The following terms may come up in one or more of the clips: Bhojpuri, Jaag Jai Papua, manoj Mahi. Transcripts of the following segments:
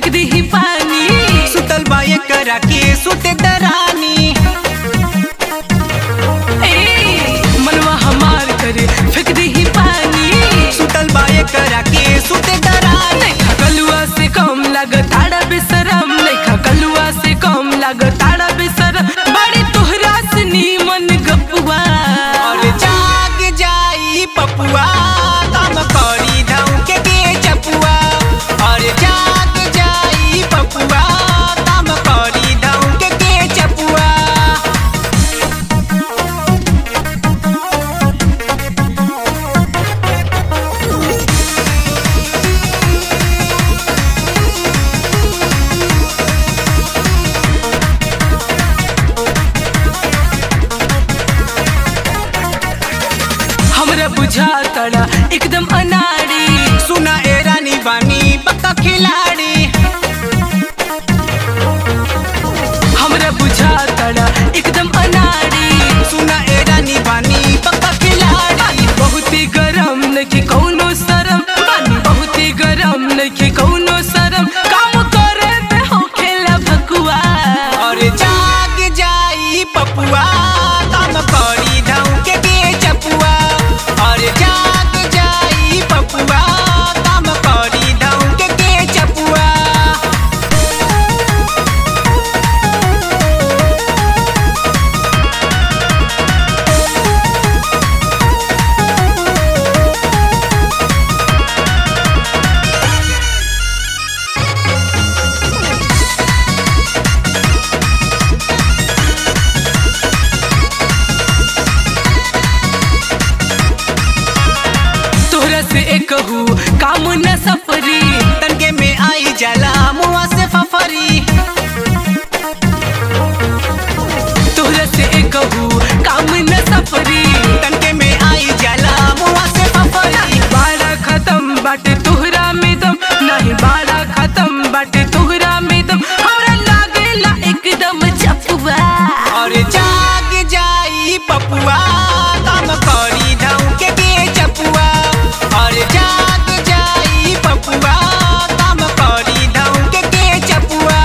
सरक दीही पानी सुतल बाये करा के सुते दरानी मनवा हमार करे फेंक दीही पानी सुतल बाये करा के सुते दरानी खगलुआ से कम लागत आड़ा बेसरम नहीं खगलुआ से कम लागत आड़ा बेसरम बड़ी तोहरा से नीमन गपुआ और जाग जाई पपुआ काम करी धाऊ के चपुआ और जाग जाई पपुआ काम करी धाऊ के चपुआ हमरा बुझा तड़ा एकदम अनाड़ी सुना एरानी बानी पक्का खिलाड़ी हमरा बुझा तड़ा एकदम अनाड़ी सुना एरानी बानी पक्का खिलाड़ी बहुत ही गरम नहीं कौनो शरम बहुत ही गरम नहीं कौनो शरम काम करे में हो खेला भकुआ और जाग जाई पपुआ काम करी धाऊ के चपुआ और जाग जाई पपुआ कहू काम न सफरी तनके में आई जाला मुआ से फफरी तोहरा से कहू काम न सफरी तनके में आई जाला मुआ से फफरी बाड़ा खत्म बाटे तोहरा में दम नहीं बाड़ा खत्म बाटे तोहरा में दम हमरा लागेला एकदम चपुआ और जाग जाई पपुआ काम करी धाऊ के चपुआ और जाग जाई पपुआ काम करी धाऊ के चपुआ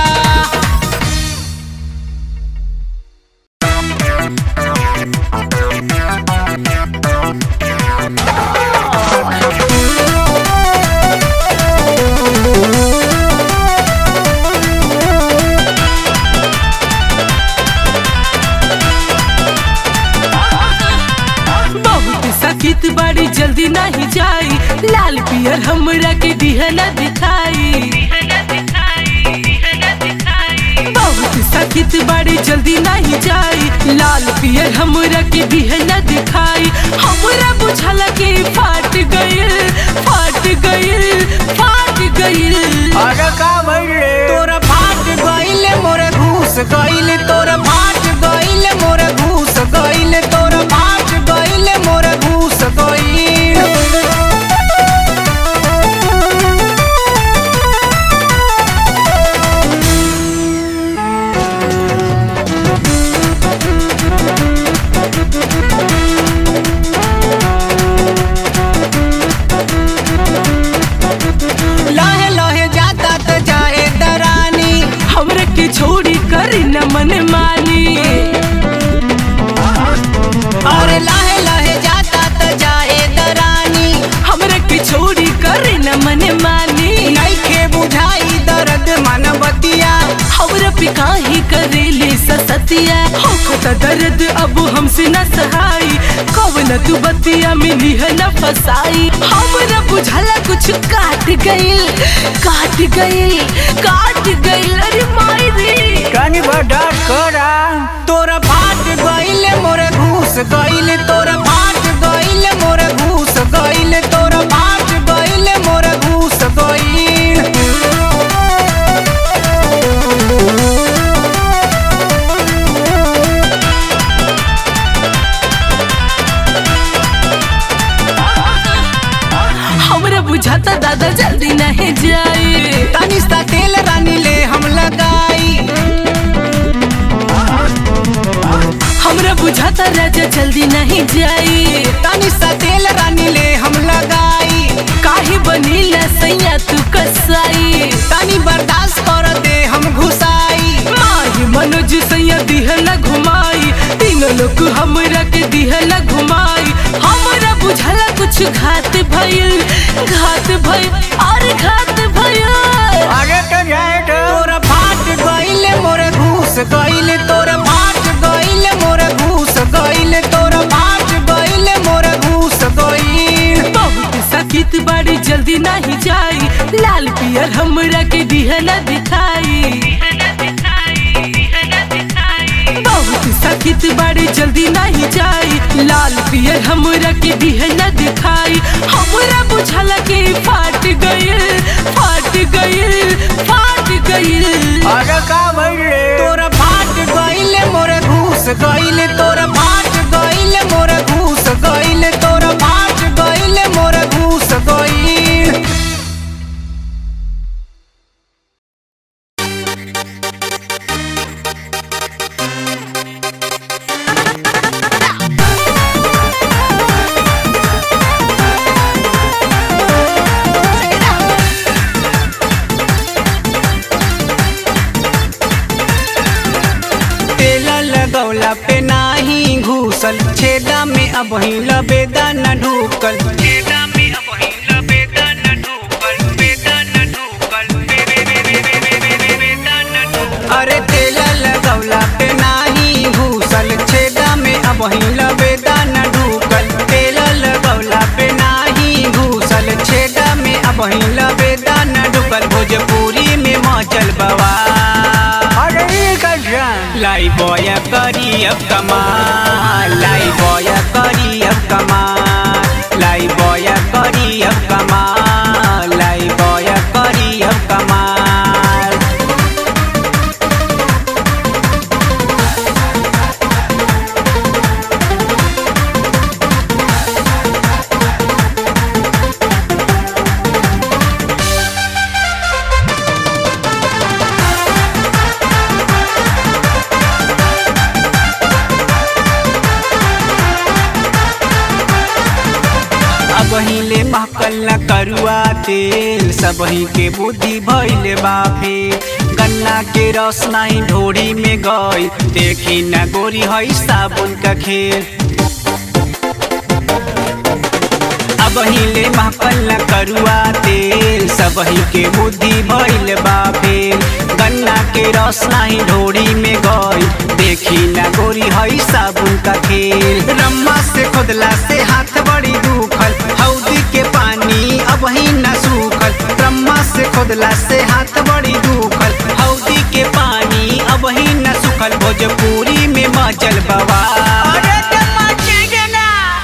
बहुत सखित बड़ी जल्दी नहीं जा लाल पियर हमरा के दिहना दिखाई बहुत सखित बड़ी जल्दी नहीं जाई लाल पियर हमरा के दिहना दिखाई हमरा बुझला के फाट गईल अरे का भइले तोरा फाट गईल मोरे घुस गईल तोरा फाट गईल मोरे घुस गईल तोरा फाट गईल मोरे घुस गईल छोड़ी कर न मन मानी और लाहे लाहे जाता त जाए दरानी हमरा के छोड़ी कर न मन मानी नहीं के बुझाई दर्द मन बतिया हमरा पिकाही करेले ससतिया होखो त दर्द अब हमसे न सहाई कवन तू बतिया में निहना फसाई हमरा बुझला कुछ काट गईल अरे कानी बड़ा करा तोरा फाट गईल मोरे घुस गईल तोरा फाट गईल मोरे घुस गईल तोरा फाट गईल मोरे घुस गईल हमरा बुझाता दादा जल्दी नहीं जाए तानिस्ता तेल रानी ले हम लगाई हमरा बुझाता राजा जल्दी नहीं जाई तानी सा तेल रानी ले हम लगाई काहे बनीला सैया तू कसाई तानी बर्दाश्त घात भइल और घात भइल। अरे तो जाए तोरा भाट गइल मोरे घूस गइल, तोरा भाट गइल मोरे घूस गइल, तोरा भाट गइल मोरे घूस गइल। बहुत सखित बड़ी जल्दी नहीं जाई, लाल पियर हमरा के दिहना दिखाई। बहुत सखित बड़ी जल्दी नहीं जाई, लाल पियर हमरा के दिहना दिखाई। हमरा बुझल कि फाट गइल। अरे का भइल रे तोरा फाट गइल मोरे घूस गइल, तोरा फाट गइल मोरे घूस गइल, तोरा फाट गइल मोरे घूस गइल। गौला पे नाही घूसल, छेदा में अब बेदाना ढूकल, छेदा में अब बेदाना ढूकल, बेदाना ढूकल, बेदाना ढूकल। अरे तेला लगौला पे नाही घूसल, छेदा में अब बेदाना ढूकल, तेला लगौला पे नाही घूसल, छेदा में अब बेदाना ढूकल। भोजपुरी में मचल बवा लाई बॉय करी अब कमाल, लाई बॉय करी अब कमाल, लाई बॉय करी अब कमाल, लाई बॉय करी अब कमाल। पहिले महकल न करुआ तेल, सब ही के बुद्धि भइले बापे, गन्ना के रस नहीं ढोरी में गई, देखी न गोरी हई साबुन का खेल। अब हिले महकल न करुआ तेल, सब ही के बुद्धि भइले बापे, गन्ना के रस नहीं ढोरी में गई, देखी न गोरी हई साबुन का खेल। रम्मा से खुदला से हाथ बड़ी दुखल, के पानी अब ही न सूखल, रम्मा से खोदला से हाथ बड़ी दुखल, हौदी के पानी अब ही न सूखल। भोजपुरी में मचल बवा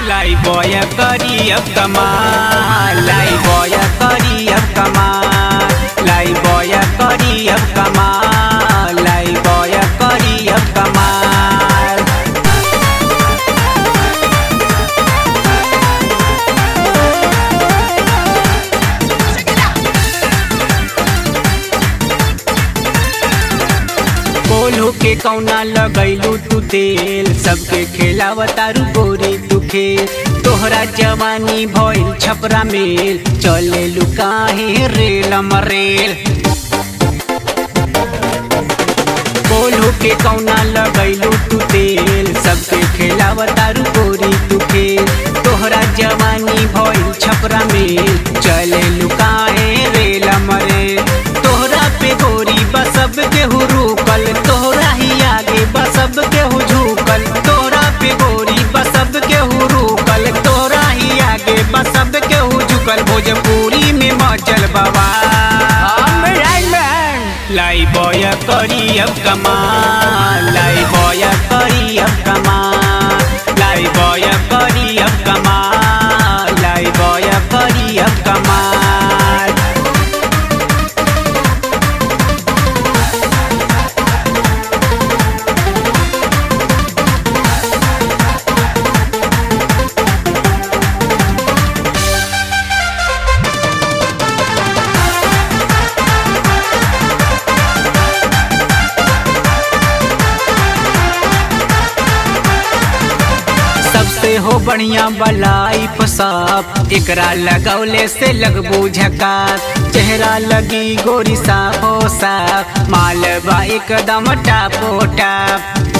लाई बॉय करी अब कमाल, लाई बॉय करी अब कमाल, लाई बॉय करी अब कमाल, लाई बॉय करी अब कमाल। के कौना लगैलू तू तेल, सबके खिलावतारू गोरी तू खेल, तोहरा जवानी भइल छपरा मेल, चले लू काहे रेल मरेल। बोलू के कौना लगैलू तू तेल, सबके खिलावतारू गोरी तू खेल, तोहरा जवानी भइल छपरा मेल, चले लू काहे रेल मरेल। तोहरा पे गोरी बसब केहू रुकल, तोहरा ही आगे बसब केहू झुकल, तोहरा पे गोरी बसब केहू रुकल, तोहरा ही आगे बसब केहू झुकल। भोजपुरी में मचल बवा लाई बॉय करी अब कमाल, लाई बॉय करी अब कमाल, लाई बॉय करी अब कमाल, लाई बॉय करी अब कमाल। हो बढ़िया बलाई पसाप, एकरा लगौले से लगबू झकात, चेहरा लगी गोरी साफो साफ, मालवा एकदम टापो टाप।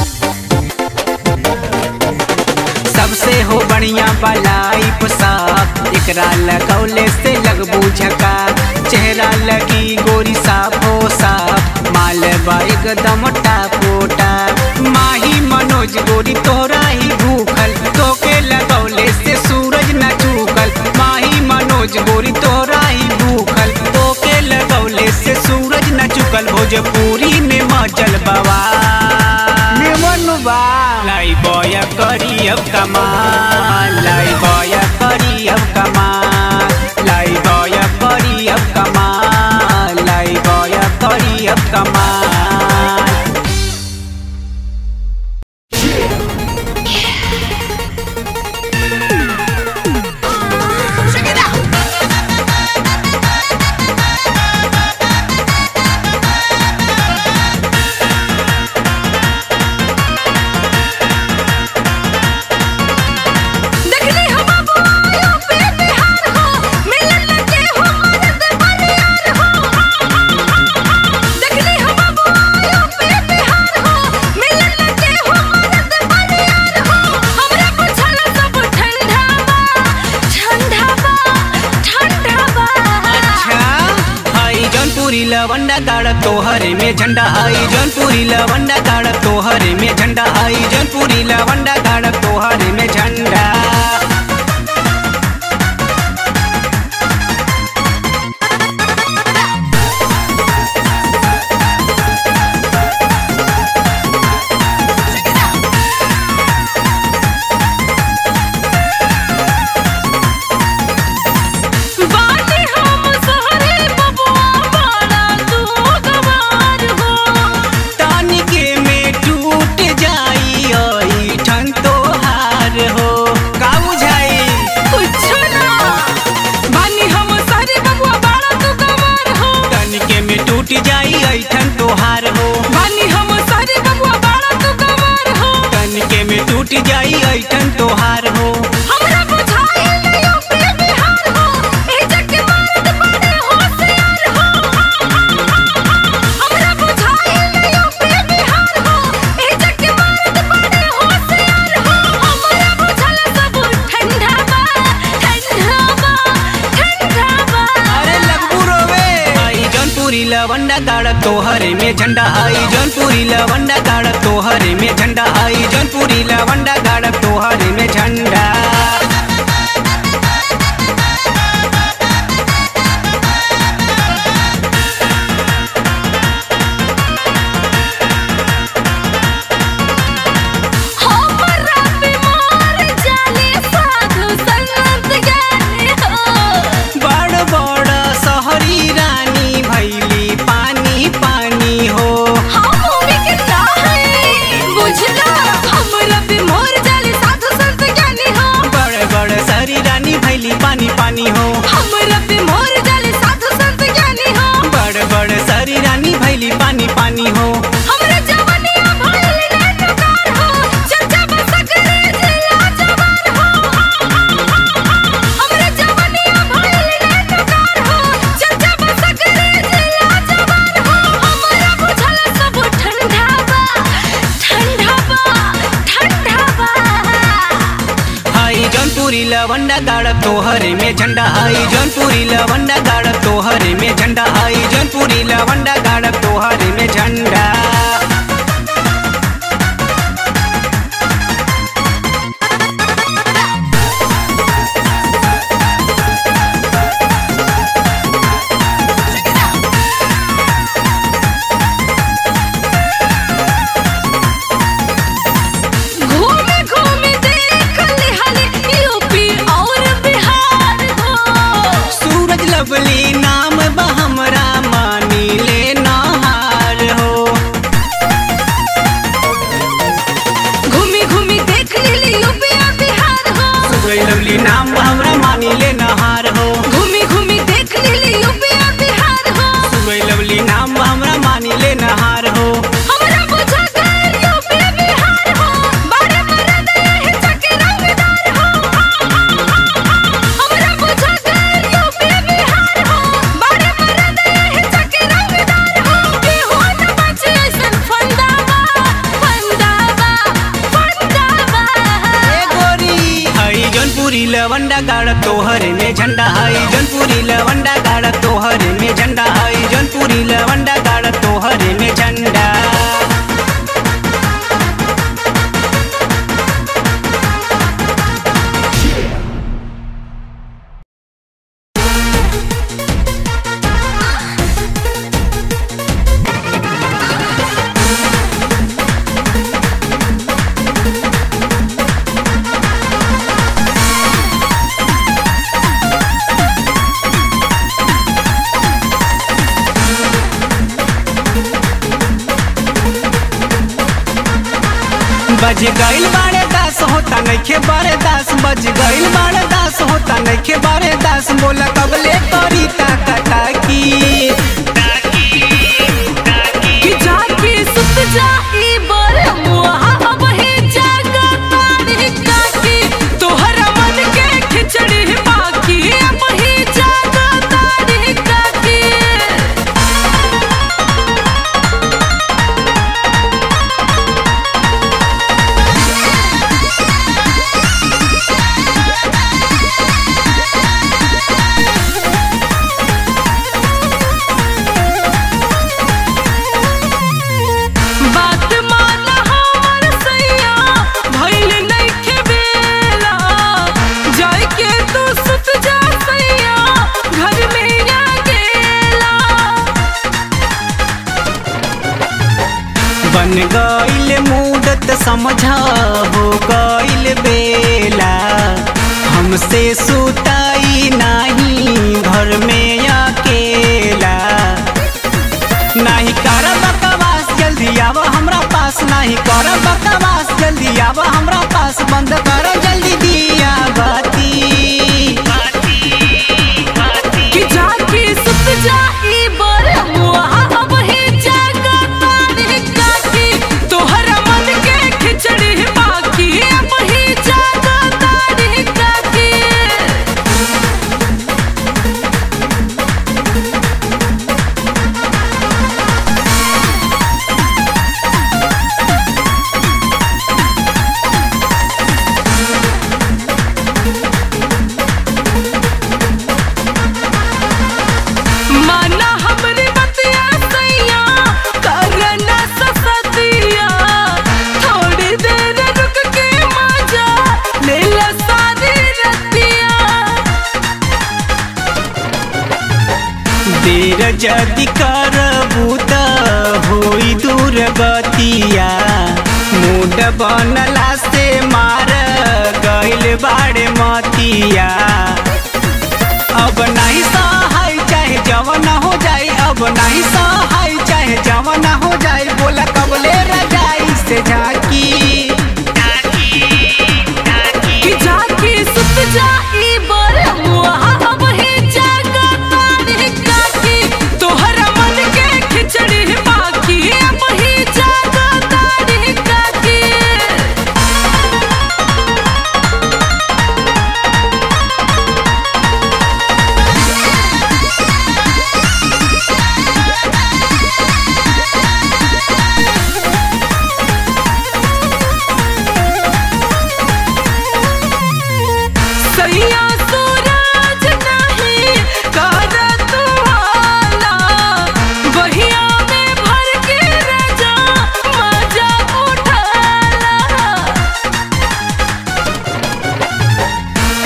सबसे हो बढ़िया बलाई पसाब, एकरा लगौले से लगबू झका, चेहरा लगी गोरी साफ हो साफ, मालवा एकदम टापोटा। माही मनोज गोरी तोरा ही भूखल, तोके लगौले से सूरज न चूकल। माही मनोज गोरी तोरा ही भूखल, तोके लगौले से सूरज न चूकल। भोजपुरी में मचल बाबा लाई बॉय करी अब कमाल, लाई बॉय करी अब कमाल, लाई बॉय करी अब कमाल, लाई बॉय करी अब कमाल। लवंडा गाड़ तोहरे में झंडा आई, जौनपुरी लवंडा गाड़ तोहरे में झंडा आई, जौनपुरी लवंडा गाड़ तोहरे में झंडा। लवंडा गाड़ तोहरे में झंडा आई, जौनपुरी लवंडा गाड़ तोहरे में झंडा आई, जौनपुरी लवंडा गाड़ तोहरे में झंडा। लवंडा गाड़ तोहरे में झंडा आई, जौनपुरी लवंडा गाड़ तोहरे में झंडा आई, जौनपुरी लवंडा गाड़ तोहरे में झंडा। नाम बा हमरा मानी ले नहार हो, लवंडा गाड़ तोहरे में झंडा आई जौनपुरी लवंडा गाड़ तोहरे में झंडा आई जौनपुरी लवंडा गाड़ तोहरे में झंडा। बज गईल बारे दास होता नइखे बारे दास, बज गईल बारे दास होता नइखे बारे दास, बोला कबले तोरी ताकी ताकी ताकी कि जाके सुत जाई बर मुहा अब ही जागा तारी काकी तोहरा मन के खिचड़ी बाकी अब ही जागा तारी काकी। बन गईल मूडत समझा हो गईल बेला, हमसे सुताई नहीं घर में अकेला, नहीं कर बकवास जल्दी आवा हमरा पास, नहीं कर बकवास जल्दी आवा हमरा पास, बंद कर जल्दी दिया बाती बाती बाती कि जाके सुत जाई बर मुहा अब ही जागा तारी काकी तोहरा मन के खिचड़ी बाकी अब ही जागा तारी काकी। जदि करबू त होई दूर बतिया, मूड बनला से मार गईल बाड़े मतिया, अब नहीं सहाय चाहे जवन हो जाए, अब नहीं सहाय चाहे जवन हो जाए, बोला कबले रजाई से झाकी ताकी ताकी कि जाके सुत जाई बर मुहा अब ही जागा तारी काकी तोहरा मन के खिचड़ी बाकी अब ही जागा तारी काकी।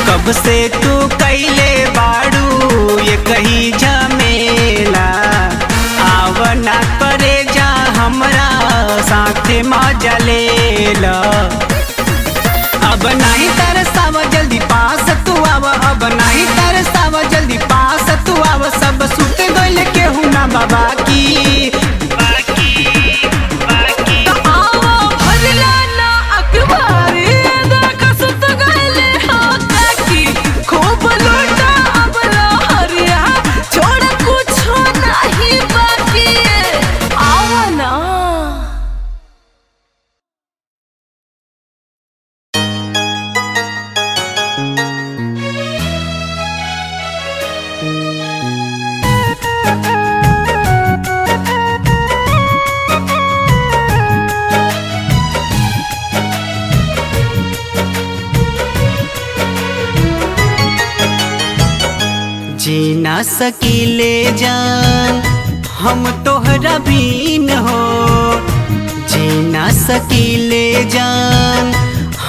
कब से तू कैले बाड़ू ये कही झमेला, आव ना करे जा हमरा साथे मजा लेला, अब नहीं तरसावा जल्दी पास तू आवा, अब नहीं तरसावा जल्दी पास तू आवा, सब सुत गइल केहू ना बाबा की बाकी बाकी तो आवा भरला ना अखबार ना सकीले जान हम तोहरा बिन हो, जी ना सकीले जान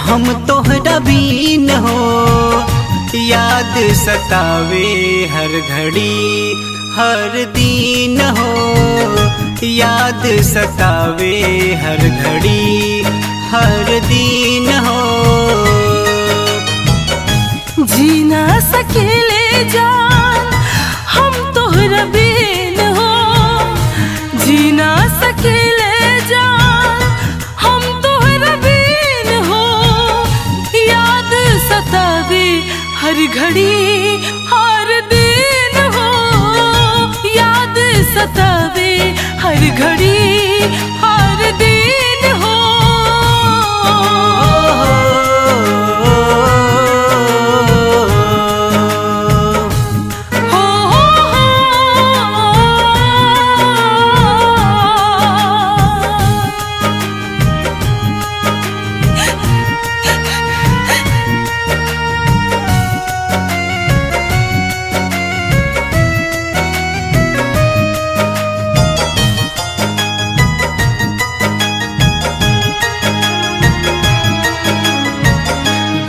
हम तोहरा बिन हो। याद सतावे हर घड़ी हर दिन हो, याद सतावे हर घड़ी हर दिन हो। जीना सकेले जान हम तोहरा बिन हो, जीना सकेले जान हम तोहरा बिन हो। याद सतावे हर घड़ी हर दिन हो, याद सतावे हर घड़ी हर दिन हो।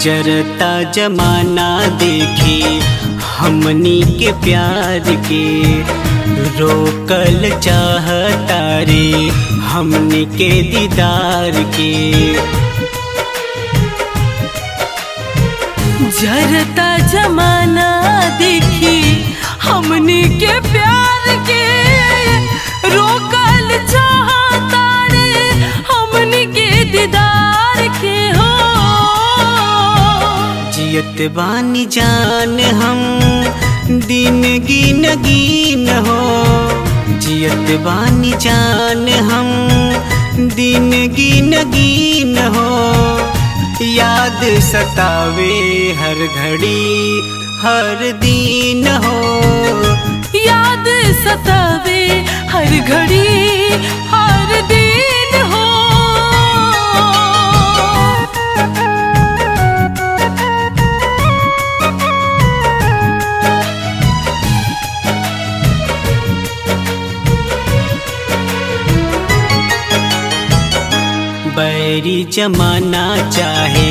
जरता जमाना देखी हमनी के प्यार के, रोकल चाहता रे हमनी के दीदार के। जरता जमाना देखी हमनी के प्यार के, रोकल चाहता रे हमनी के दीदार के हो। जियत बानी जान हम दिन गिन गिन हो, जियत बानी जान हम दिन गिन गिन हो। याद सतावे हर घड़ी हर दिन हो, याद सतावे हर घड़ी हर दिन हो। बैरी जमाना चाहे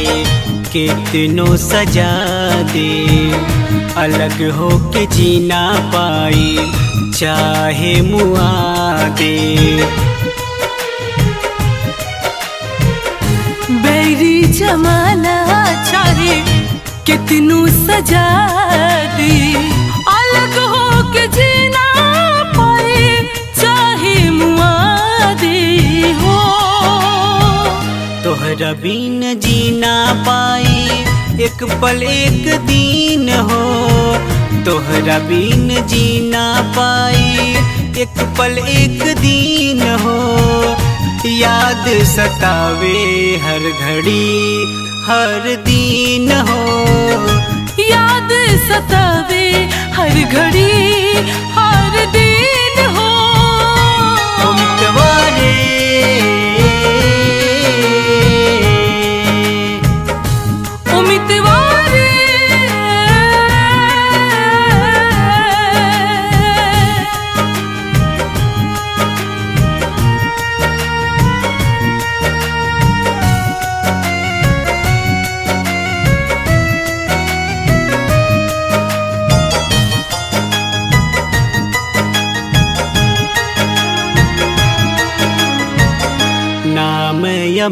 कितनों सजा दे, अलग हो के जीना पाई चाहे मुआ दे। बैरी जमाना चाहे कितनों सजा दे, अलग हो के जीना पाई चाहे मुआ दे हो। तोहरा बिन जीना पाए एक पल एक दिन हो, तोहरा बिन जीना पाए एक पल एक दिन हो। याद सतावे हर घड़ी हर दिन हो, याद सतावे हर घड़ी हर दिन हो। हम तुम्हारे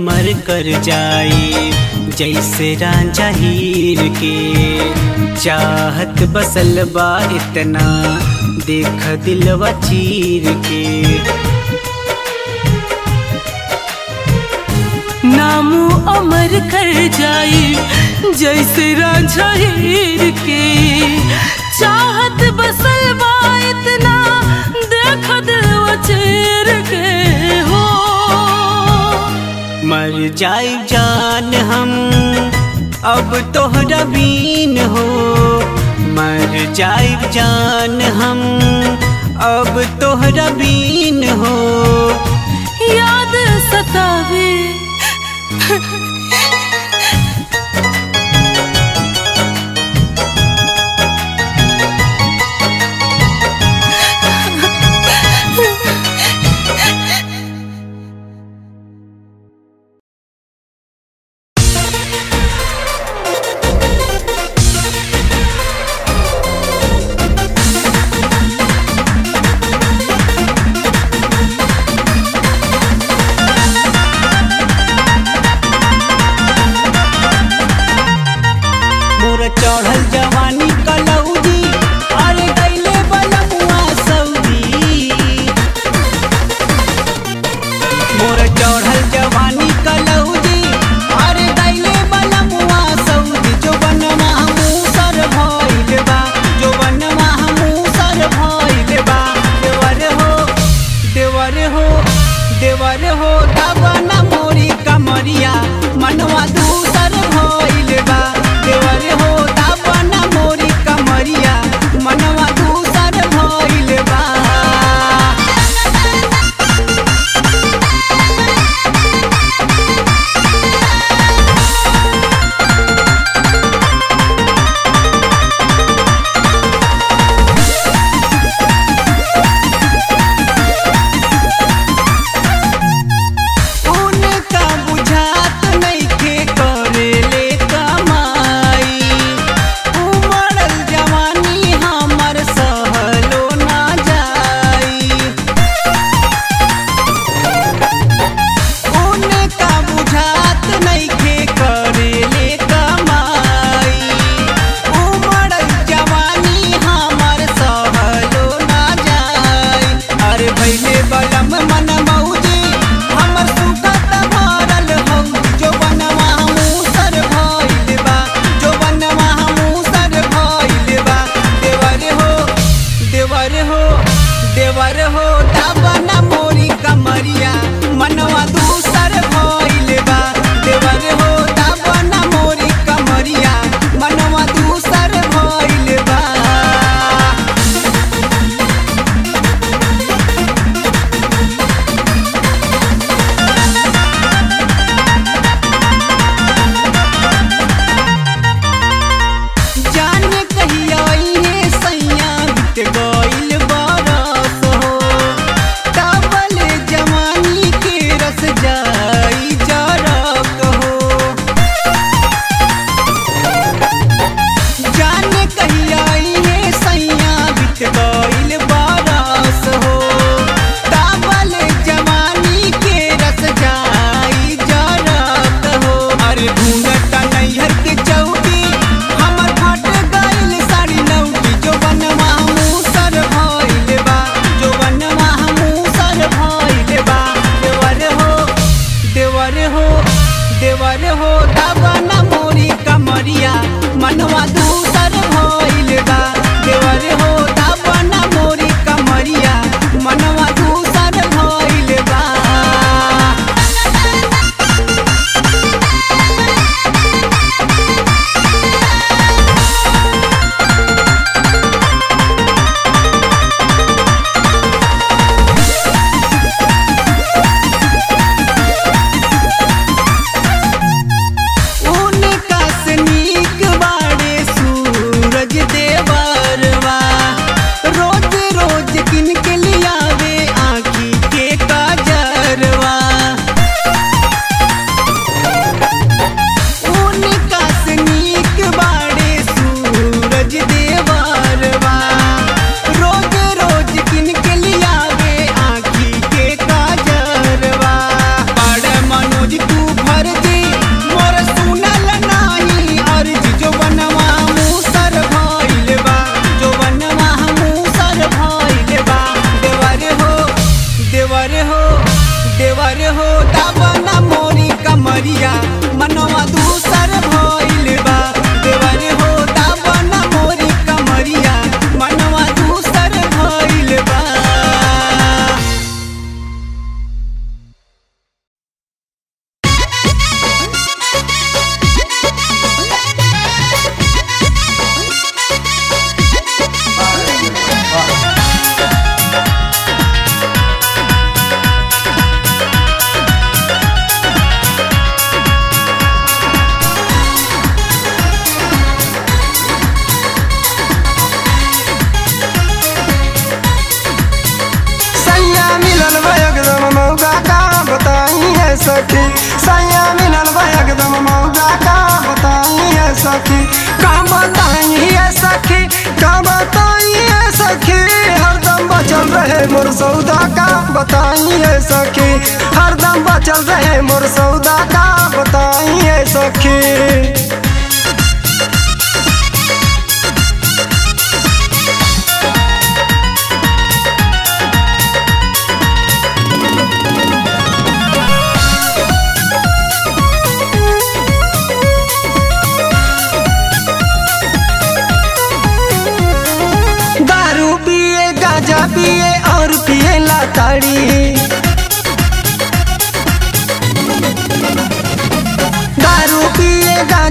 मर कर जाए जैसे रांझा हीर के, चाहत बसल बा इतना देख दिलवा चीर के। नामो अमर कर जाए जैसे रांझा हीर के, चाहत बसल बा इतना देख दिलवा चीर के हो। मर जाए जान हम अब तोहरा बिन हो, मर जाए जान हम अब तोहरा बिन हो। याद सतावे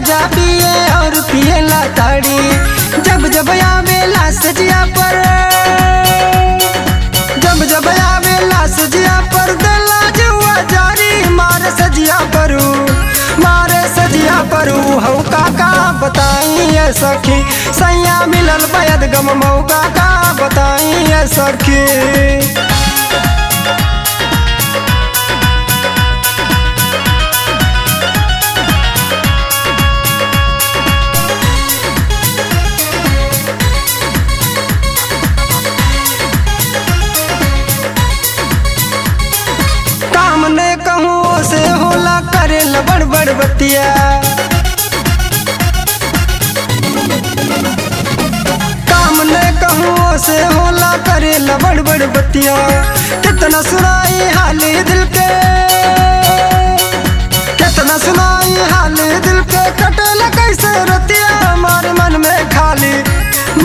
गाजा पिए और पिएला ताड़ी, जब जब आवेला सजिया पर, जब जब आवेला सजिया पर दिला जुआ जारी। मारे सजिया परू, मारे सजिया परू, हौ काका बताइए सखी, सैया मिलल बैद गम मौ काका बताइए सखी। बतिया काम ने कहूँ से होला करे लबड़ बड़ बतिया, कितना सुनाई हाली दिल के, कितना सुनाई हाली दिल के, कटेल कैसे रतिया मारे मन में खाली,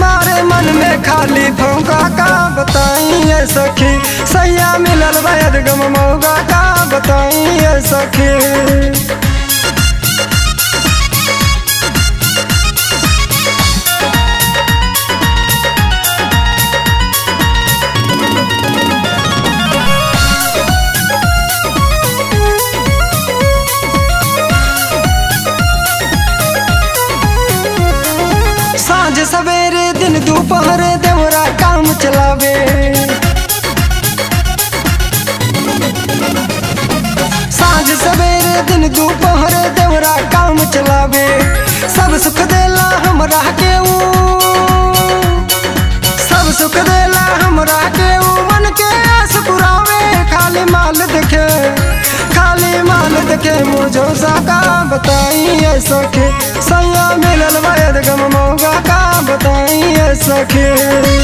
मारे मन में खाली। भौंका का बताइए सखी, सैया मिलल बैद गम मौका का बताइए सखी। सवेरे दिन दोपहर देवरा काम चलावे, सांझ सवेरे दिन दोपहर देवरा काम चलावे, सब सुख देला हमरा केऊ, सब सुख देला हमरा केऊ, मन के आस पुरावे खाली माल देखे, खाली माल देखे। मुझो साका बताइए सखी, सैया मिलल बैद गम मौका का बताइए सखी।